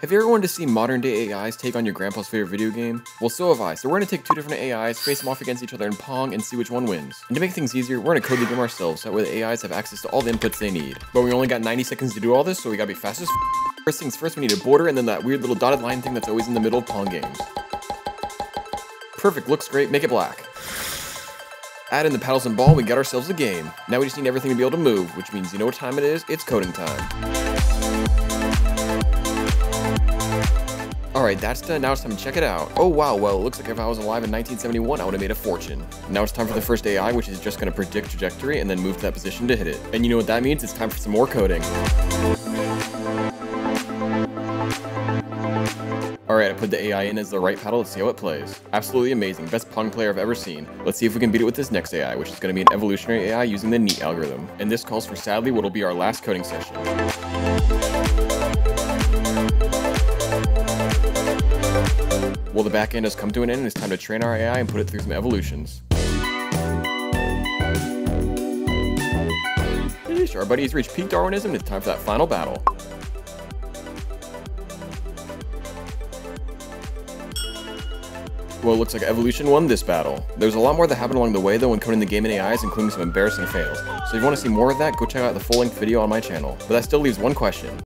Have you ever wanted to see modern day AIs take on your grandpa's favorite video game? Well, so have I, so we're gonna take two different AIs, face them off against each other in Pong, and see which one wins. And to make things easier, we're gonna code the game ourselves, so that way the AIs have access to all the inputs they need. But we only got 90 seconds to do all this, so we gotta be fast as f. First things first, we need a border, and then that weird little dotted line thing that's always in the middle of Pong games. Perfect, looks great, make it black. Add in the paddles and ball, we got ourselves a game. Now we just need everything to be able to move, which means you know what time it is, it's coding time. Alright, that's done, now it's time to check it out. Oh wow, well it looks like if I was alive in 1971, I would've made a fortune. Now it's time for the first AI, which is just gonna predict trajectory and then move to that position to hit it. And you know what that means? It's time for some more coding. Alright, I put the AI in as the right paddle, let's see how it plays. Absolutely amazing, best Pong player I've ever seen. Let's see if we can beat it with this next AI, which is gonna be an evolutionary AI using the NEAT algorithm. And this calls for, sadly, what'll be our last coding session. Well, the back end has come to an end, and it's time to train our AI and put it through some evolutions. Yeesh, our buddy's reached peak Darwinism, and it's time for that final battle. Well, it looks like evolution won this battle. There's a lot more that happened along the way, though, when coding the game in AIs, including some embarrassing fails. So if you want to see more of that, go check out the full-length video on my channel. But that still leaves one question.